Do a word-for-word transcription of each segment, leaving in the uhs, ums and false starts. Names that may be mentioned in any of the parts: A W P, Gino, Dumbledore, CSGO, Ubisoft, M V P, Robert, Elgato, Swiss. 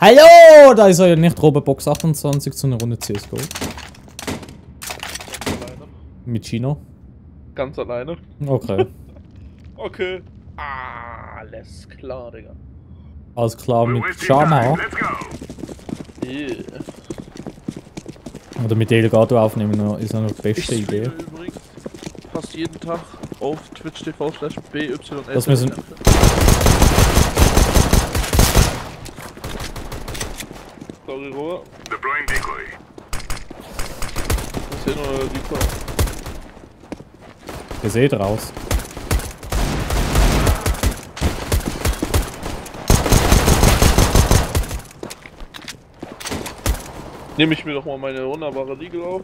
Hallo! Da ist er ja nicht Robert Box achtundzwanzig zu einer Runde C S G O. Mit Gino. Ganz alleine. Okay. Okay. Alles klar, Digga. Alles klar mit Charma. Yeah. Oder mit Elgato aufnehmen ist eine beste ich Idee. Übrigens fast jeden Tag auf twitch punkt t v slash b y l. Das müssen. Sorry, Robert. Deploying Decoy. Das ist ja nur die Karte. Ihr seht raus. Nehme ich mir doch mal meine wunderbare Liege auf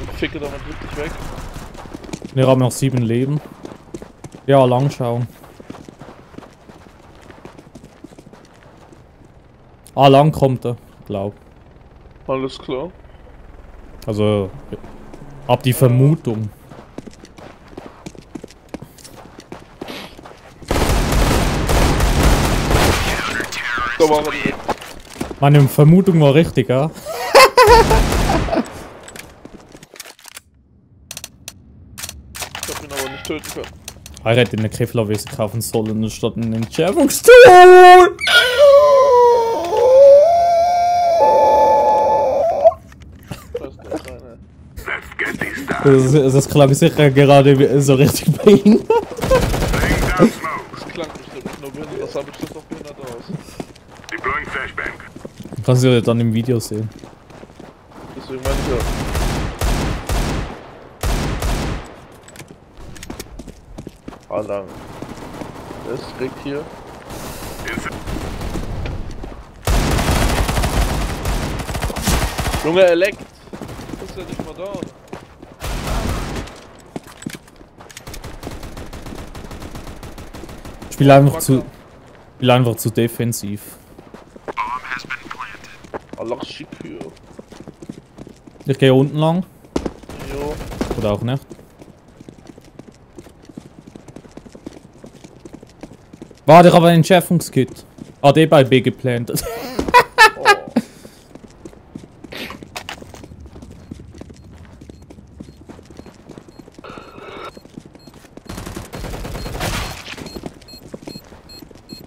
und ficke damit wirklich weg. Wir haben noch sieben Leben. Ja, lang schauen. Ah, lang kommt er, glaub. Alles klar. Also, ab die Vermutung. So machen wir die. Meine Vermutung war richtig, ja? Ich hab ihn aber nicht töten können. Er hätte den Kevlarwesen kaufen sollen, statt einen Entschärfungstool! Das, das, das klang sicher gerade so richtig bei ihm. Das klang bestimmt nur blöd, das sah bestimmt noch behindert aus. Deploying Flashbang. Kannst du ja dann im Video sehen. Deswegen meine ich ja. Ah, lang. Das ist direkt hier. Junge, er leckt. Das ist ja nicht mal down. Spiel einfach zu. Spiel einfach zu defensiv. Ich gehe unten lang. Jo. Oder auch nicht. Warte, ich habe ein Entschärfungskit. Ah, der bei B geplantet. Oh.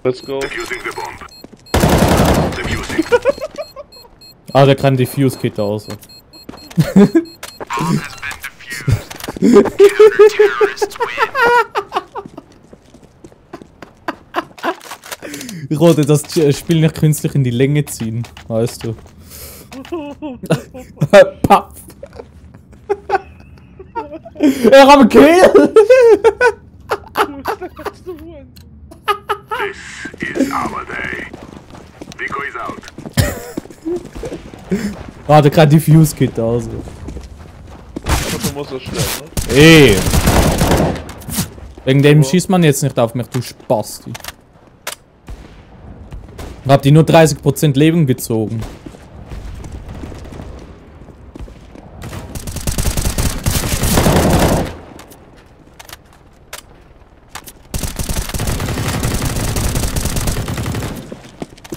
Let's go. Ah, der kann Diffuse-Kit da aus. Ich wollte das Spiel nicht künstlich in die Länge ziehen, weißt du. Papp! Er hat einen Kill! This is our day. Vico is out. Ah, der kann Diffuse-Kit aus. Also. Aber du musst das sterben, ne? Ey! Wegen dem oh. Schießt man jetzt nicht auf mich, du Spasti. Ich hab die nur dreißig Prozent Leben gezogen.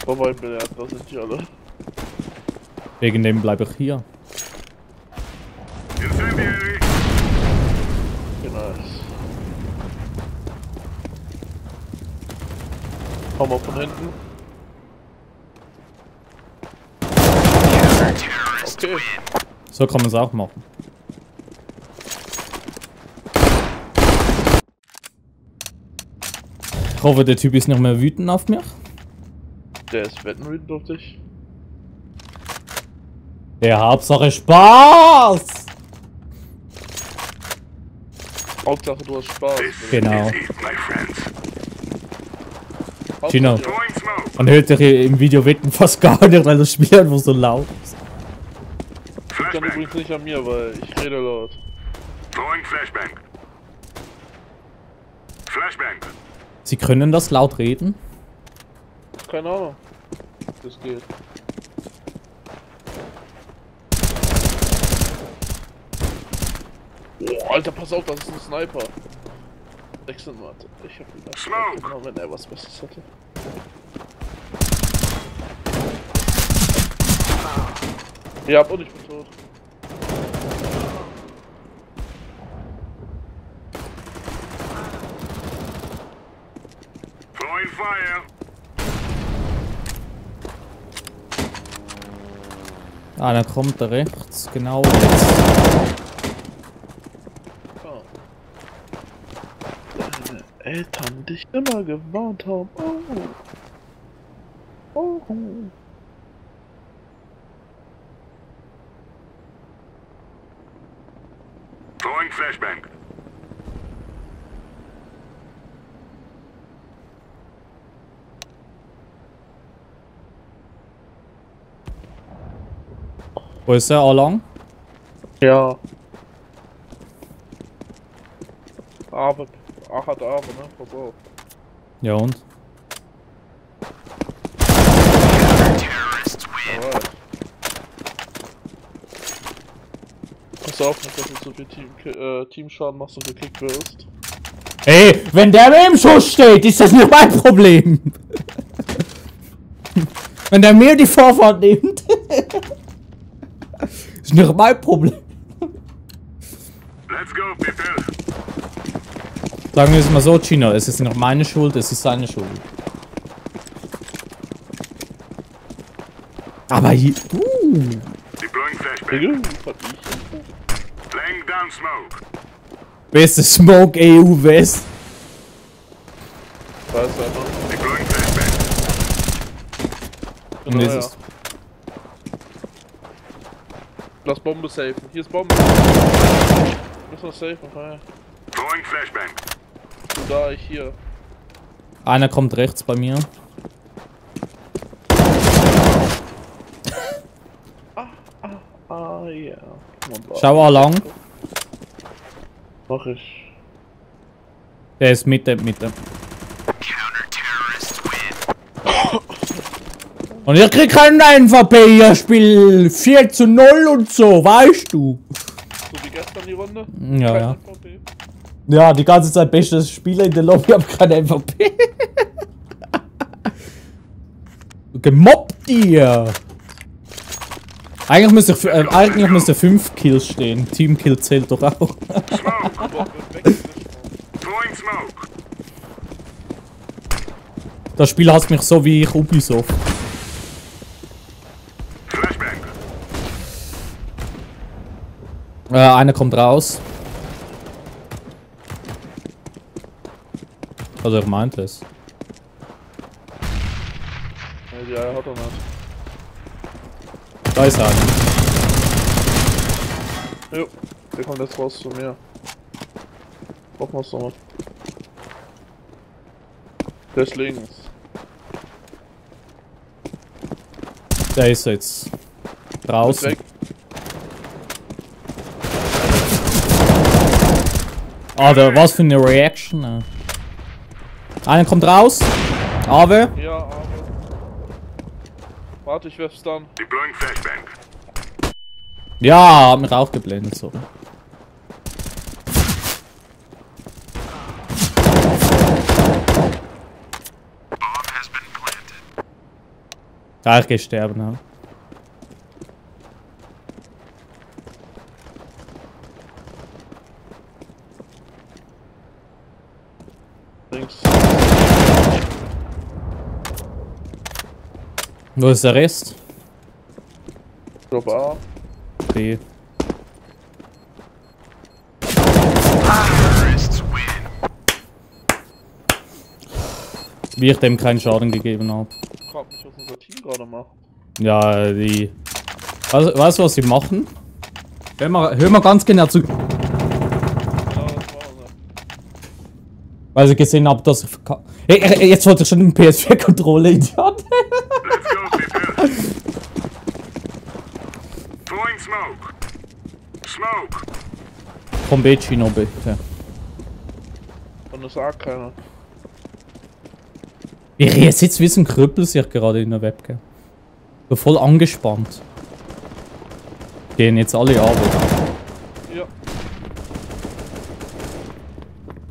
Oh mein Gott, das sind die alle. Wegen dem bleibe ich hier. Genau. Komm mal von hinten. Okay. So kann man es auch machen. Ich hoffe, der Typ ist noch mehr wütend auf mich. Der ist wütend auf dich. Der Hauptsache Spaß! Hauptsache du hast Spaß. Genau. Gino, man hört dich im Video wetten fast gar nicht, weil das Spiel einfach so laut ist. Ich kann übrigens nicht an mir, weil ich rede laut. Flashbang. Flashbang. Sie können das laut reden? Keine Ahnung. Das geht. Oh, Alter, pass auf, das ist ein Sniper. sechzehn Warte, ich hab ihn. Genau, wenn er was Besseres hatte. Ja, und ich bin tot. Throwing fire. Ah, da kommt er rechts, genau. Oh. Deine Eltern dich immer gewarnt haben. Oh. Oh. Throwing flashbang. Wo ist der? All long? Ja. Aber, ach, hat aber, ne? Verbraucht. Ja und? Pass auf, nicht, dass du so viel Team, äh, Teamschaden machst und gekickt wirst. Ey, wenn der mir im Schuss steht, ist das nicht mein Problem. Wenn der mir die Vorfahrt nimmt. Ist nicht mein Problem. Let's go, people. Sagen wir es mal so, Gino, es ist nicht meine Schuld, es ist seine Schuld. Aber hier... Uh. Beste Smoke E U West. Was einfach. Und ist es. Lass Bombe safen. Hier ist Bombe. Lass noch safen, ja. Throwing flashbang. Da, ich hier. Einer kommt rechts bei mir. Ah, ah, ah, yeah. Schau along. Mach ich. Der ist Mitte, Mitte. Und ich krieg keinen N V P hier, Spiel vier zu null und so, weißt du? So wie gestern die Runde? Ja, kein ja. M V P. Ja, die ganze Zeit bestes Spieler in der Lobby, haben keine M V P. Gemobbt ihr! Eigentlich müsste ich, äh, eigentlich müsste fünf Kills stehen, Teamkill zählt doch auch. Das Spiel hasst mich so wie ich Ubisoft. Äh, einer kommt raus. Also er meint es. Ja, die Eier hat er nicht. Da ist einer. Jo, der kommt jetzt raus zu mir. Brauchen wir es nochmal. Der ist links. Der ist jetzt draußen. Alter, was für eine Reaction, ne? Einer kommt raus. Ave. Ja, Ave. Warte, ich werf's dann. Ja, hab mich auch geblendet, so. Ja, ich geh sterben, ne? Wo ist der Rest? Drop A. B. Wie ich dem keinen Schaden gegeben habe. Ich frag mich, was unser Team gerade macht. Ja, die... Also, weißt du, was sie machen? Hör mal, hör mal ganz genau zu. Weil sie gesehen haben, dass ich... Hey, jetzt wollte ich schon den P S vier Controller in die Hand. Smoke. Smoke. Komm B, Gino, bitte. Und das sagt keiner. Wir jetzt sitzt wie ein Krüppel sich gerade in der Webcam. So voll angespannt. Gehen jetzt alle ab. Ja.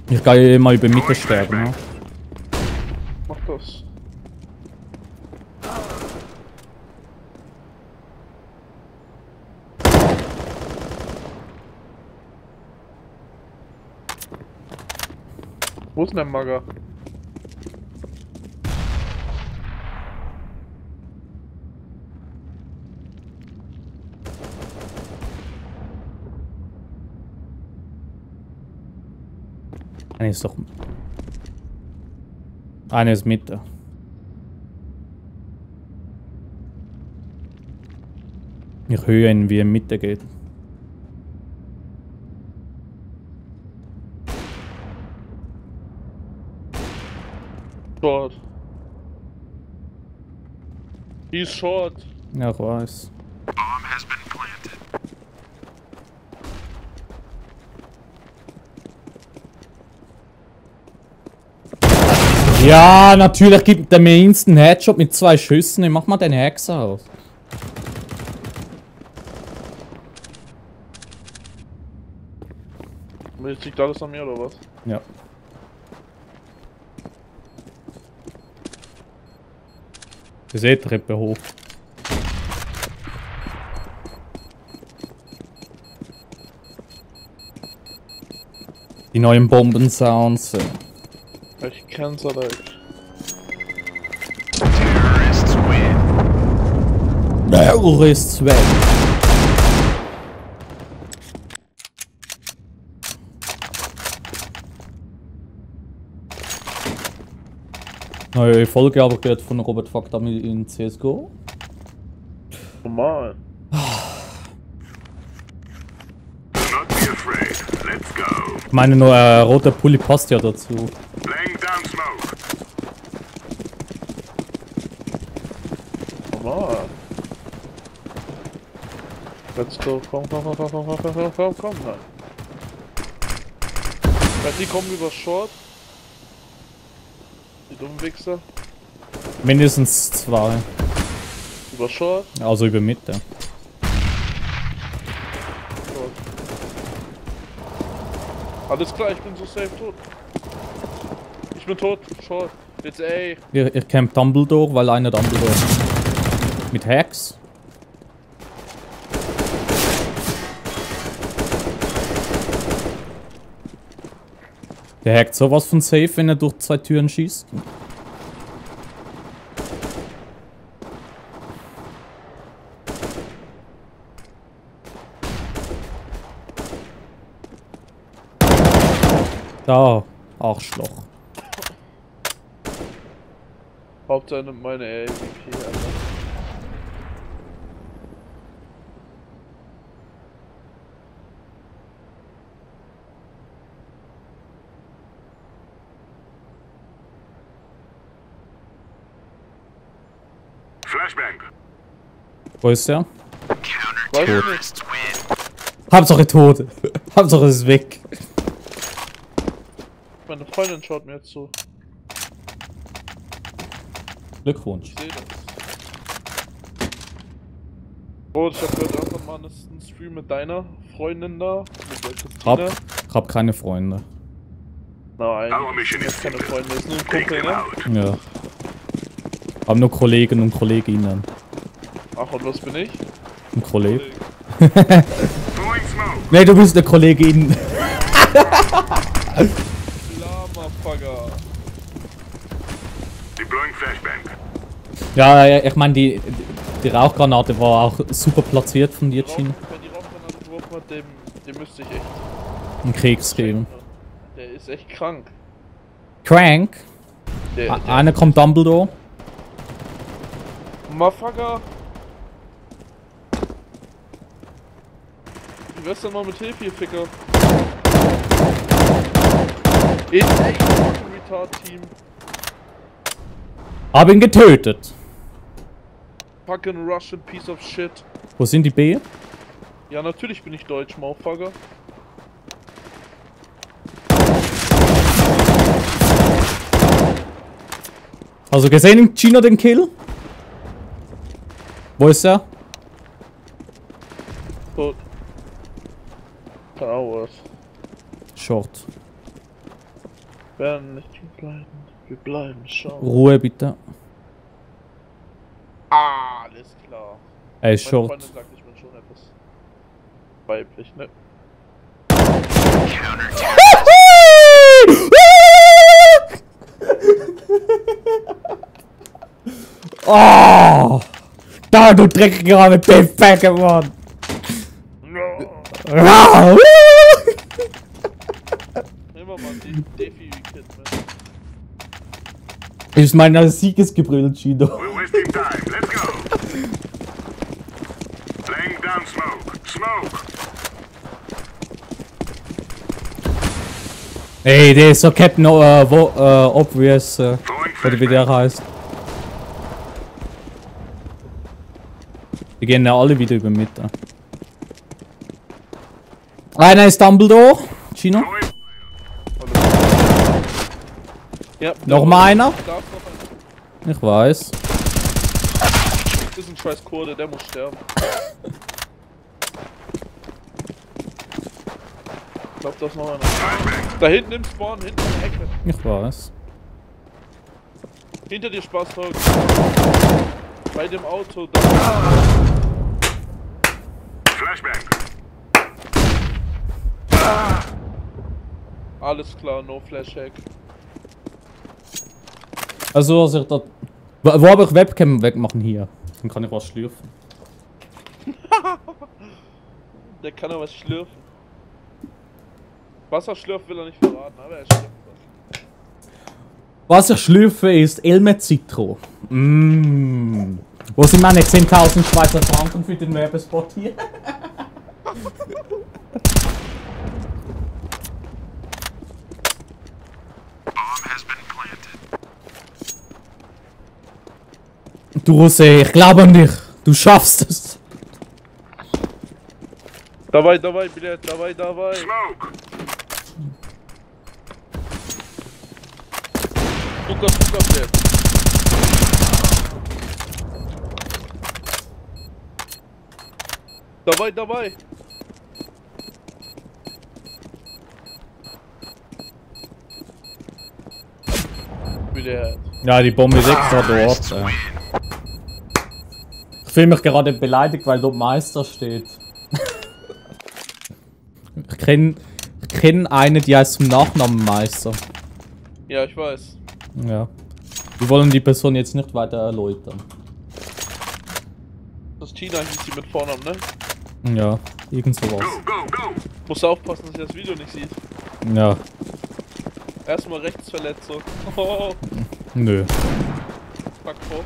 Ich gehe mal über Mitte sterben. Ja. Mach das. Wo ist denn der Magger? Eine ist doch... Eine ist mit da. Ich höre ihn, wie er mit der geht. Short. He's short. Ja, ich weiß. Ja, natürlich gibt er mir instant einen Headshot mit zwei Schüssen. Ich mach mal den Hexer aus. Jetzt liegt alles an mir oder was? Ja. Ihr seht Treppe hoch. Die neuen Bomben-Sounds. Ich kann's aber nicht. Terrorists win. Terrorists win. Neue Folge aber gehört von Robert Fuck damit in C S G O. Normal. Ich meine nur äh, roter Pulli passt ja dazu. Let's go, komm, komm, komm, komm, komm, komm, komm, komm, komm, nein. Ja, die kommen über Short. Die dummen Wichser. Mindestens zwei. Über Short? Also über Mitte. Short. Alles klar, ich bin so safe tot. Ich bin tot, Short. Jetzt ey. Ihr, ihr campt Dumbledore, weil einer Dumbledore ist. Mit Hacks? Der hackt sowas von safe, wenn er durch zwei Türen schießt. Da, Arschloch. Hauptsache nimmt meine L V P, Alter. Wo ist der? Tot. Hauptsache tot. Hauptsache ist weg. Meine Freundin schaut mir jetzt zu. Glückwunsch. Ich seh das. Oh, ich hab heute einfach mal einen Stream mit deiner Freundin da. Mit der hab, ich hab keine Freunde. Nein, ich hab keine Freunde. Ist nur ein Kumpel, ne? Ja. Hab nur Kollegen und Kolleginnen. Ach, und was bin ich? Ein Kollege. Kollege. Nee, du bist eine Kollegin. Lama-Fugger. Ja, ich meine, die, die Rauchgranate war auch super platziert von dir, Gino. Wenn die Rauchgranate geworfen hat, dem, dem müsste ich echt... Einen Kriegs geben. Der ist echt krank. Crank? Der, der Einer kommt Dumbledore. Motherfucker! Du wirst dann mal mit Hilfe hier, Ficker. In Retard-Team. Hab ihn getötet. Fucking Russian piece of shit. Wo sind die B? Ja, natürlich bin ich deutsch, Motherfucker. Also gesehen, Gino den Kill? Wo ist er? Tot. Towers. Short. Wir werden nicht bleiben. Wir bleiben short. Ruhe bitte. Ah, alles klar. Ey, short. Meine Freundin sagt, ich bin schon etwas weiblich, ne? Oh! Da, du dreckiger mit dem Fäcke, Mann! Immer mal den Defi gekillt, ne? Ich meine, der Sieg ist gebrüllt, Gino. We're wasting time, let's go! Laying down smoke, smoke! Ey, der ist so Captain uh, wo, uh, Obvious, uh, wie der heißt. Wir gehen ja alle wieder über Mitte. Einer ist Dumbledore, Gino. Ja, nochmal einer? Ich weiß. Das ist ein scheiß Kurde, der muss sterben. Ich glaub, da ist noch einer. Da hinten im Spawn, hinten in der Ecke. Ich weiß. Hinter dir, Spaßzeug. Bei dem Auto, da. Flashbang. Ah. Alles klar, no Flashhack. Also, was ich dort. Wo, wo habe ich Webcam wegmachen hier? Dann kann ich was schlürfen. Der kann ja was schlürfen. Wasser schlürfen will er nicht verraten, aber er schlürft was. Was ich schlürfe ist Elmet Citro. Mmm. Wo sind meine zehntausend Schweizer Franken für den Werbespot hier? Du Russe, ich glaube an dich. Du schaffst es. Dabei, dabei, Billett, dabei, dabei. Smoke. Guck auf, guck auf, Billett. Dabei, dabei. Billett. Ja, die Bombe sechs war dort. Äh. Ich fühle mich gerade beleidigt, weil dort Meister steht. Ich kenne kenn eine, die heißt zum Nachnamen Meister. Ja, ich weiß. Ja. Wir wollen die Person jetzt nicht weiter erläutern. Das Tina hieß sie mit Vornamen, ne? Ja, irgend sowas. Muss aufpassen, dass ihr das Video nicht sieht. Ja. Erstmal Rechtsverletzung. Oh. Nö. Fuck vor.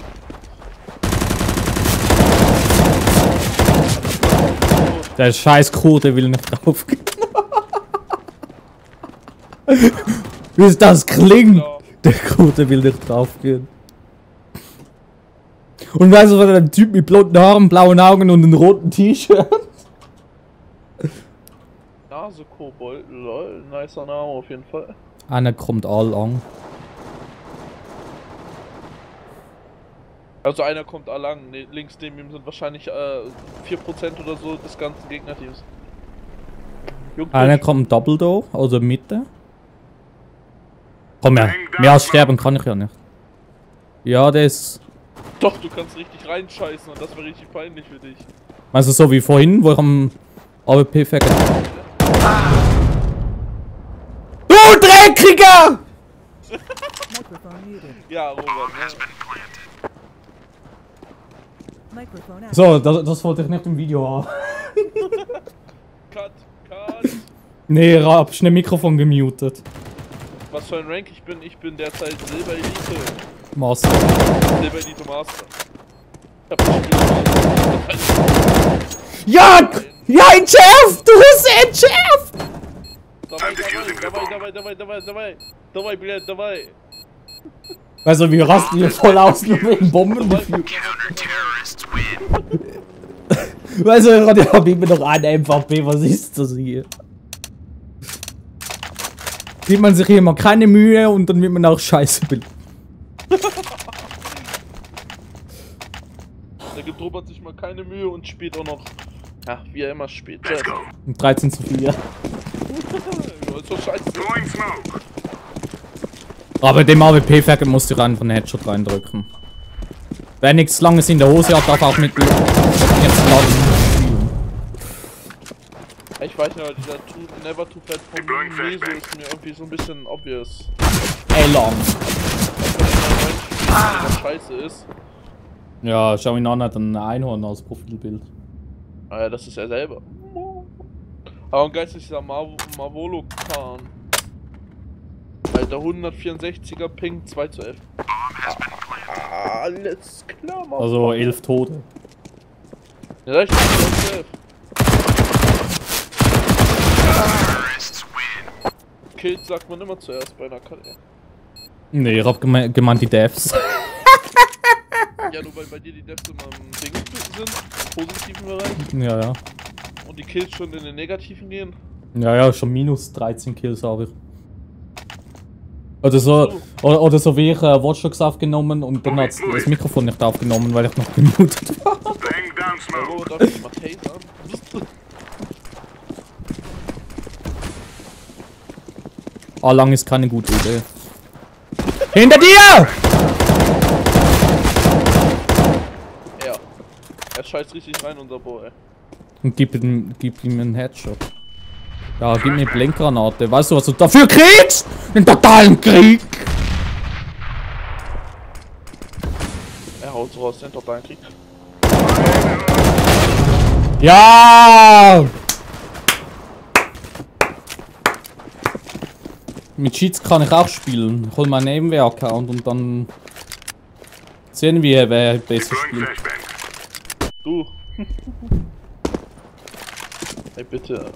Der scheiß Kurde will nicht draufgehen. Wie ist das klingt? Der Kurde will nicht draufgehen. Und weißt du, was der Typ mit blonden Haaren, blauen Augen und einem roten T-Shirt? Nase Kobold, lol, nicer Name auf jeden Fall. Einer kommt all an. Also einer kommt allang, ne, links neben ihm sind wahrscheinlich äh, vier Prozent oder so des ganzen Gegnerteams. Einer kommt Dumbledore, also Mitte. Komm her, mehr als sterben kann ich ja nicht. Ja, der ist... Doch, du kannst richtig reinscheißen und das war richtig peinlich für dich. Meinst du so wie vorhin, wo ich am A W P vergessen habe? Ah. Du Dreckiger! Ja, Robert. Ja. So, das, das wollte ich nicht im Video haben. Cut, cut. Nee, hab schnell Mikrofon gemutet. Was für ein Rank ich bin? Ich bin derzeit Silber Elite. Master. Silber Elite Master. Ich hab auch wieder Ja! Ja, entschärft! Du bist entschärft! Dabei, dabei, dabei, dabei, dabei, dabei. Dabei, Billett, dabei. Also wir rasten hier voll aus nur wegen Bomben. Weißt du, Ronny, hab ich mir noch einen M V P, was ist das hier? Gibt man sich hier mal keine Mühe und dann wird man auch scheiße bilden. Da gibt Robert sich mal keine Mühe und spielt auch noch. Ja, wie er immer spielt. Um dreizehn zu vier. So scheiße. Aber dem A W P-Ferkel musst du rein von Headshot reindrücken. Wer nichts Langes in der Hose hat, darf auch mit jetzt laden. Ich weiß nicht, aber dieser too, Never Too Fat von Meso ist mir irgendwie so ein bisschen obvious. Ey, long. ah. was scheiße ist. Ja, schau ihn an, hat ein Einhorn als Profilbild. Ah ja, das ist er selber. Aber ein geistiger Mavolo-Kahn. Alter, hundertvierundsechziger Ping, zwei zu elf. Alles klar, Mann. Also elf Tote. Ja, das ist elf. Kills sagt man immer zuerst bei einer K D. Nee, ich hab geme gemeint die Devs. Ja, nur weil bei dir die Devs immer im Ding sind, im positiven Bereich. Ja, ja. Und die Kills schon in den negativen gehen. Ja, ja, schon minus dreizehn Kills habe ich. Oder so, oh. oder, oder so wie ich äh, Watch Dogs aufgenommen und dann hat das Mikrofon nicht aufgenommen, weil ich noch gemutet war. Oh, darf ich mal tasern? Ah, lang ist keine gute Idee. Hinter dir! Ja. Er scheißt richtig rein, unser Boy. Und gib ihm, gib ihm einen Headshot. Ja, gib mir eine Blendgranate. Weißt du, was du dafür kriegst? Den totalen Krieg! Er haut raus, den totalen Krieg. Ja! Mit Cheats kann ich auch spielen. Ich hol meinen Nebenwehr-Account und dann sehen wir, wer besser spielt. Du! Ey, bitte.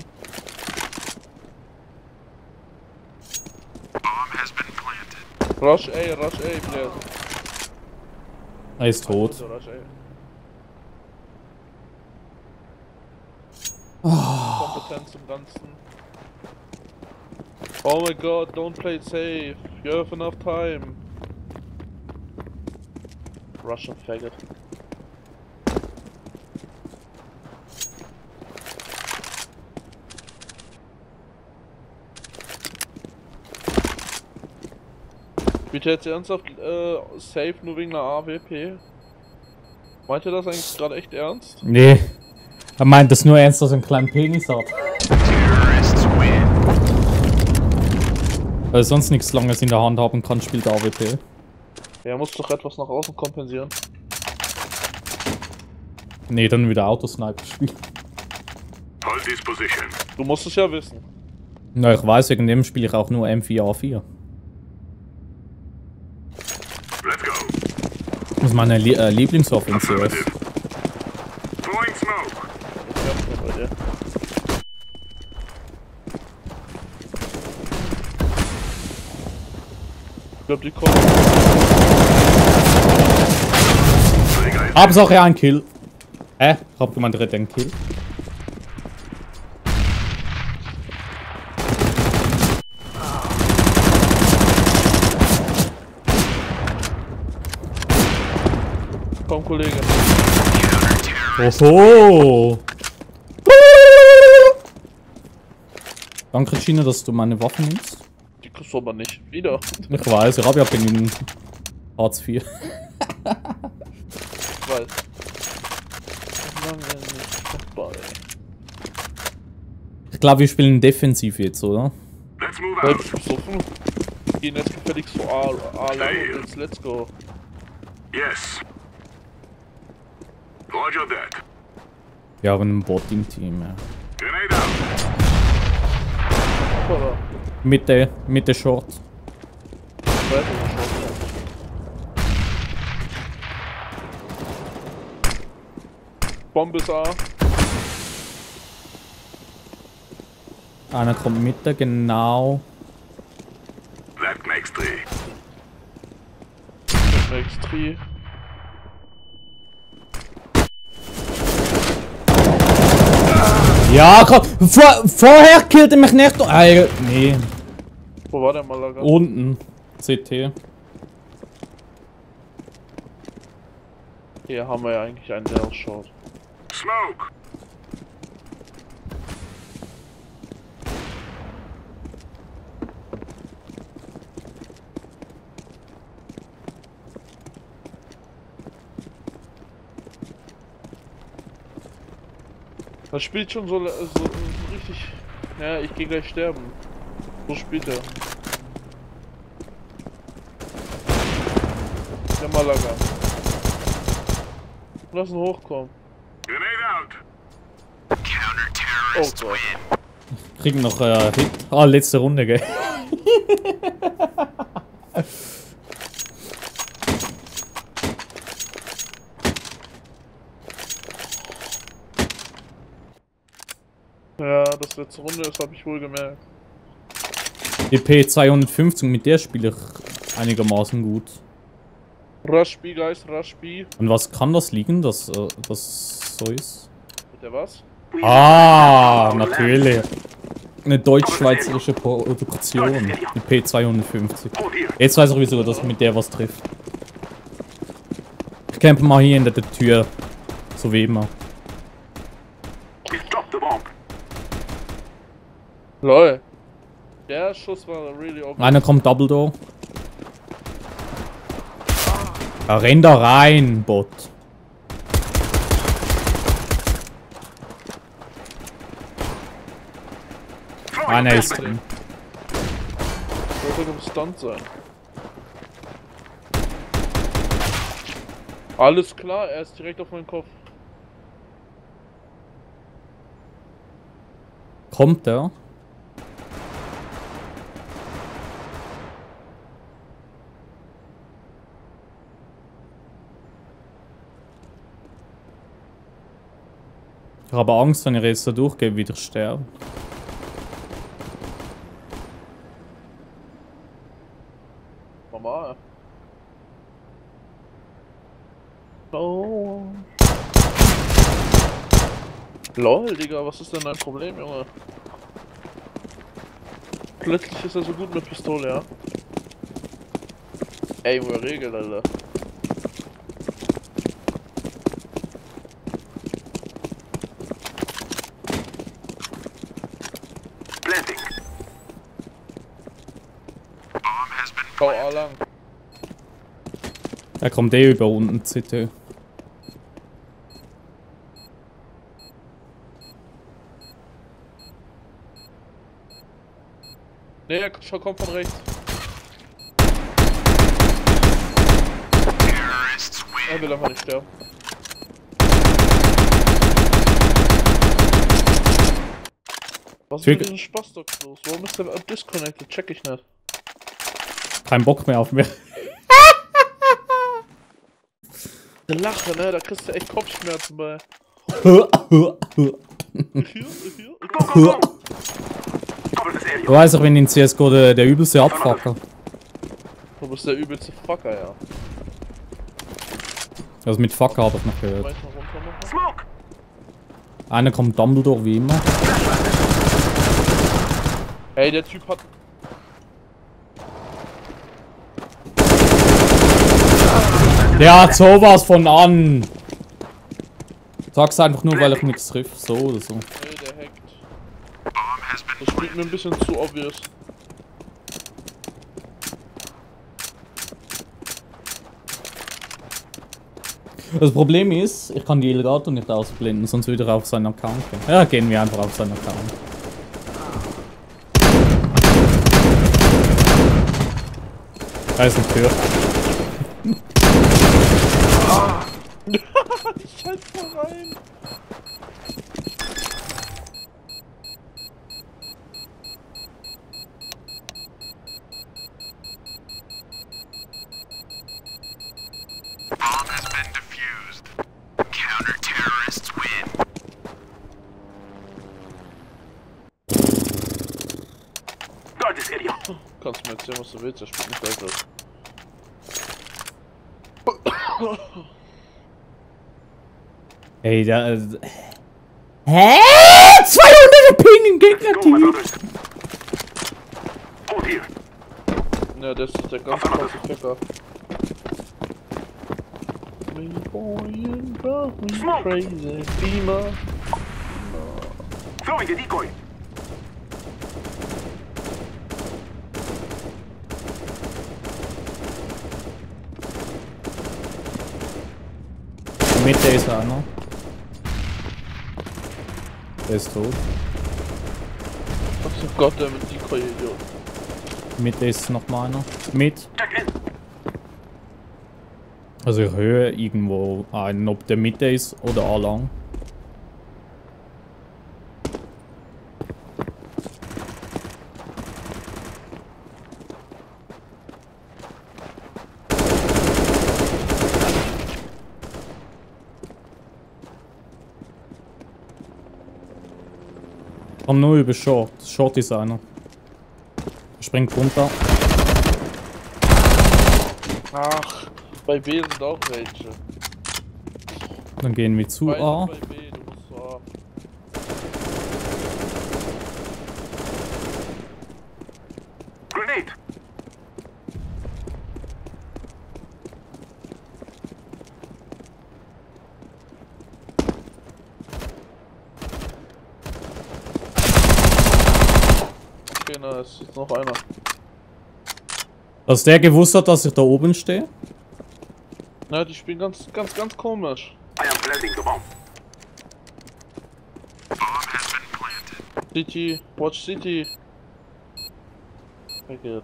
Rush A, Rush A, Blair. Er ist tot. Oh. Kompetenz im Ganzen. Oh my god, don't play it safe. You have enough time. Russian faggot. Bitte jetzt ernsthaft äh, safe nur wegen einer A W P? Meint ihr das eigentlich gerade echt ernst? Nee. Er meint das nur ernst, dass er einen kleinen Penis hat. Weil sonst nichts Langes in der Hand haben kann, spielt A W P. Ja, muss doch etwas nach außen kompensieren. Nee, dann wieder Autosniper spielen. Du musst es ja wissen. Na, ich weiß, wegen dem spiele ich auch nur M vier A vier. Let's go. Das ist meine Lie äh, Lieblingswaffe in C S. Ich glaub, die kommen. Hauptsache ein Kill. Hä? Äh, ich hab gemeint, direkt einen Kill. Komm, Kollege. Oho. Danke, Gino, dass du meine Waffen nimmst. Das aber nicht. Wieder. Ich weiß, ich hab ja genügend Hartz vier. Ich weiß. Ich glaube, wir spielen defensiv jetzt, oder? Let's move out. Wir gehen jetzt gefälligst so A, A lang und jetzt let's go. Yes. Roger that. Wir haben einen Bot im Team, ja. Mit der, mit der Short. Bombe ist A. Einer kommt mit der, genau. That makes three. That makes three. Ja, komm! Vor, vorher killte mich nicht! Ey, nee. Wo war der Malaga? Unten. C T. Hier haben wir ja eigentlich einen, der ausschaut. Smoke! Das spielt schon so, so, so richtig. Ja, ich geh gleich sterben. So spielt er. Ja, Der Malaga. Lass ihn hochkommen. Oh Gott. Kriegen noch äh, Hit. Ah, letzte Runde, gell? Ja, das letzte Runde, das habe ich wohl gemerkt. E P zweihundertfünfzehn, mit der spiele ich einigermaßen gut. Rushby, Guys, Rushby. Und was kann das liegen, dass äh, das so ist? Mit der was? Ah, natürlich. Eine deutsch-schweizerische Produktion. Eine P zweihundertfünfzig. Jetzt weiß ich wieso, dass mit der was trifft. Ich campe mal hier hinter der Tür. So wie immer. Lol. Der Schuss war really okay. Einer kommt Dumbledore. Ja, renn da rein, Bot. Einer ist drin. Sollte im Stand sein. Alles klar, er ist direkt auf meinen Kopf. Kommt der? Ich habe Angst, wenn ich jetzt da durchgehe, wieder sterbe. Normal. Oh. Lol, Digga, was ist denn dein Problem, Junge? Plötzlich ist er so gut mit Pistole, ja? Ey, woher regelt, Alter? Oh, A lang. Da kommt eh über unten, C T. Ne, er kommt von rechts. Er will einfach nicht sterben. Was ist mit diesen Spaßdogs los? Warum ist der disconnected? Check ich nicht. Kein Bock mehr auf mich. Der Lache, ne? Da kriegst du echt Kopfschmerzen bei. Du weißt doch, wenn in C S G O der, der übelste Abfucker. Du bist der übelste Fucker, ja. Also mit Fucker hab ich noch gehört. Einer kommt Dumbledore wie immer. Ey, der Typ hat. Der hat sowas von an! Sag's einfach nur, weil ich nichts trifft, so oder so. Ey, der hackt. Das spielt mir ein bisschen zu obvious. Das Problem ist, ich kann die Elgato nicht ausblenden, sonst würde er auf seinen Account gehen. Ja, gehen wir einfach auf seinen Account. Da ist eine Tür. Ich scheiß mal rein! Bomb has been defused. Counter-terrorists win. Guard this idiot. Kannst du mir erzählen, was du willst? Er spielt nicht weiter. Ey, da. Äh, hä? zweihundert Ping im Gegnerteam! Na, ja, das ist der ganze große Kicker. Crazy Beamer. Throwing a decoy. Mit der ist er, ne? Er ist tot. Ach so Gott, der mit die Keule, Idiot. Mit ist noch mal einer. Mit. Also Höhe irgendwo ein, ob der Mitte ist oder A lang. Komm nur über Short. Short ist einer. Er springt runter. Ach, bei B sind auch welche. Dann gehen wir zu A. Bei B, du musst zu A. Grenade! Okay, da ist jetzt noch einer. Dass der gewusst hat, dass ich da oben stehe? Na, die spielen ganz, ganz, ganz komisch. City, watch City. Vergeht.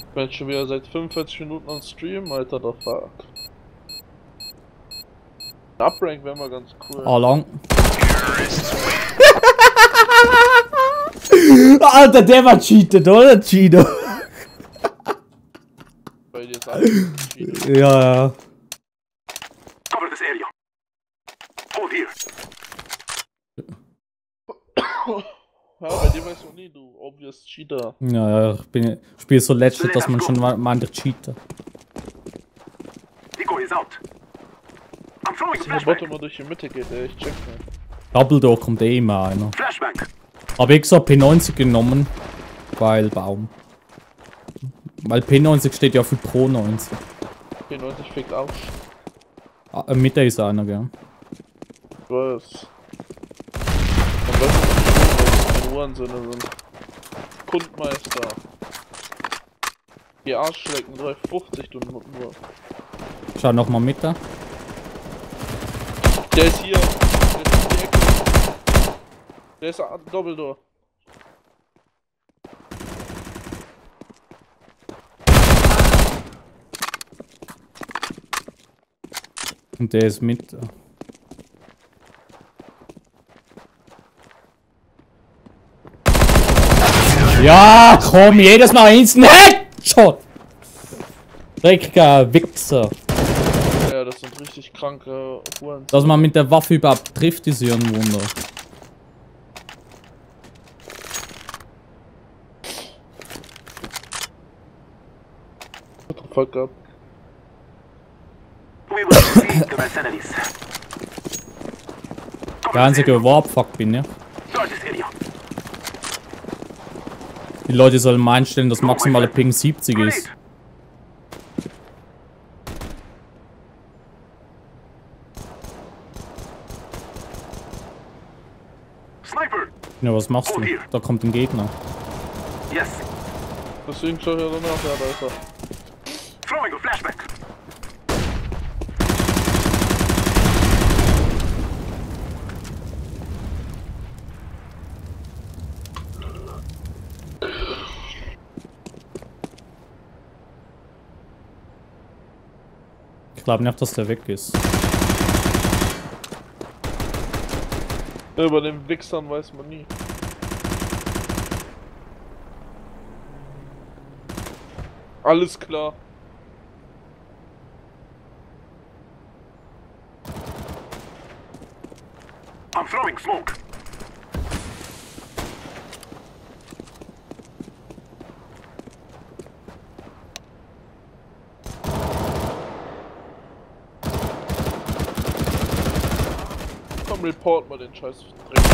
Ich bin schon wieder seit fünfundvierzig Minuten am Stream, Alter, da fuck. Uprank wäre mal ganz cool. Oh, lang. Alter, der war cheated, oder Gino? Bei dir ist ja, ja. Cover this area. Hold here. Ja, bei dir weißt du nie, du obvious Cheater. Ja, ja, ich bin, spiel so letzte, dass man schon meinte Cheater. Nico is out. Dass der Bot immer durch die Mitte geht, ey, ich check nicht. Dumbledore kommt eh immer einer. Flashback. Hab ich so P neunzig genommen, weil Baum. Weil P neunzig steht ja für Pro neunzig. P neunzig fickt auch. Ah, äh, Mitte ist einer, gell. Was? Am besten, die Uhrensinne sind. Kundmeister. Die Arschlecken, dreihundertfünfzig, du Mutter. Schau nochmal Mitte. Der ist hier, der ist in die Ecke. Der ist an Dumbledore. Und der ist mit. Ja, komm, jedes Mal ins Headshot! Dreckiger Wichser. Das sind richtig kranke Huren. Dass man mit der Waffe überhaupt trifft, ist ja ein Wunder. What the fuck up? Der einzige Warp-Fuck bin, ja. Die Leute sollen mal einstellen, dass maximale Ping siebzig ist. Ja, was machst du? Da kommt ein Gegner. Yes. Deswegen schau ich ja danach, ja, da ist er. Throwing a flashback. Ich glaube nicht, dass der weg ist. Über den Wichsern weiß man nie. Alles klar. I'm throwing smoke. Report mal den Scheiß Dreck.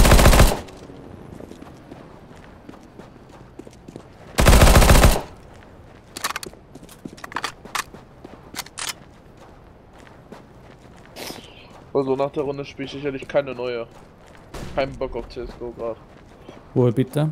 Also nach der Runde spiele ich sicherlich keine neue. Kein Bock auf C S G O gerade. Wohl bitte.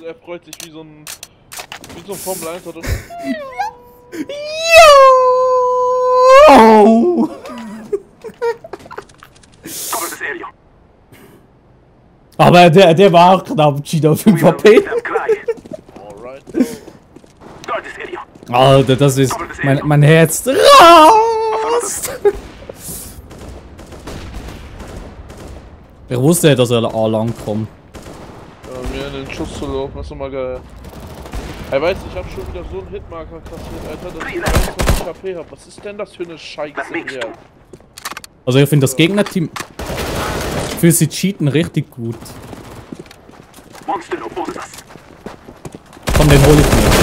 und er freut sich wie so ein, wie so ein Formel eins oder so. Aber der, der war auch knapp, Gino, fünf H P. Alter, das ist mein, mein Herz raus! Ich wusste ja, dass er A lang kommt. Ja, mir den Schuss zu laufen, das ist nochmal geil. Er weiß, ich hab schon wieder so einen Hitmarker kassiert, Alter, dass ich neunundzwanzig H P hab. Was ist denn das für eine Scheiße hier? Also, ich finde das Gegnerteam für sie cheaten richtig gut. Komm, den hol ich mir.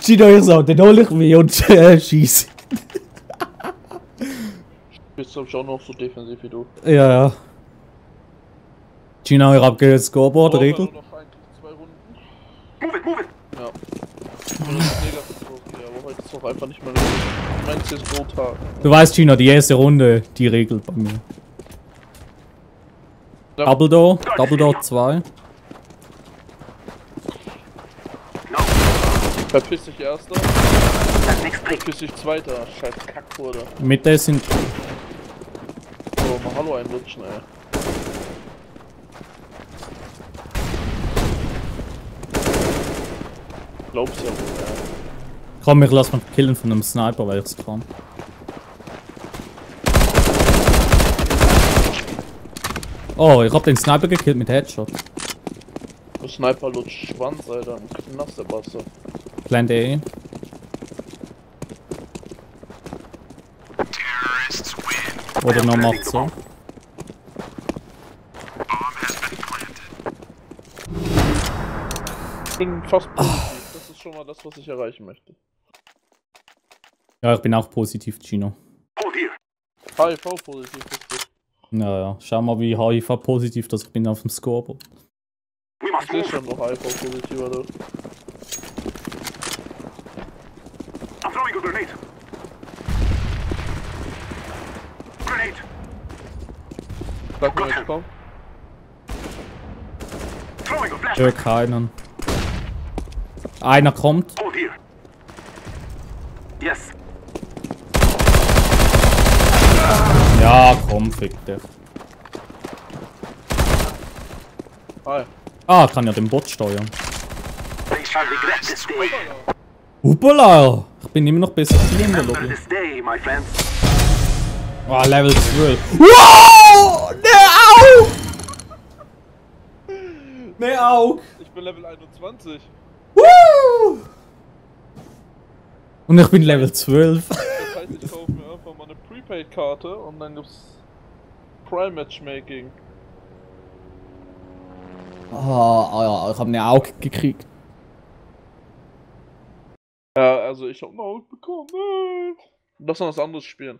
Gino, ich sag, den hol ich mir und äh, schieß. Jetzt hab ich auch noch so defensiv wie du. Ja, ja. Gino, ich hab gehört, Scoreboard, Regel. Move it, move it! Ja. Aber heute ist doch einfach nicht mein C S G O-Tag. Du weißt, Gino, die erste Runde, die regelt bei mir. Ja. Dumbledore, Dumbledore zwei. Verpiss dich erster. Verpiss dich zweiter. Scheiß Kackwurde. Mit der sind. So, mal Hallo einrutschen, ey. Glaubst du ja wohl, ja. Komm, ich lass mal killen von einem Sniper, weil ich es kann. Oh, ich hab den Sniper gekillt mit Headshot. Der Sniper lutscht Schwanz, Alter. Ein Knast, der Bastard. Plan D. Oder noch macht so. Ich bin fast. Oh. Schon mal das, was ich erreichen möchte. Ja, ich bin auch positiv, Gino. H I V-positiv bist du. Naja, schau mal, wie H I V-positiv, dass ich bin auf dem Scoreboard. Ich sehe schon noch H I V-positiv, oder? I'm throwing a grenade. Grenade. Sag mir jetzt, komm. Ich höre keinen. Einer kommt. Oh, hier. Yes. Ja, komm, fick der. Hi. Ah, kann ja den Bot steuern. Hoppala! Ich bin immer noch besser in der Lobby. Oh, Level zwölf. Wow! Ne Aug! Ne Aug! Ich bin Level einundzwanzig. Woo! Und ich bin Level zwölf. Das heißt, ich kaufe mir einfach mal eine Prepaid-Karte und dann gibt's Prime-Matchmaking. Ah, oh, oh, ich hab ne Auge gekriegt. Ja, also ich hab ne Auge bekommen. Lass uns was anderes spielen.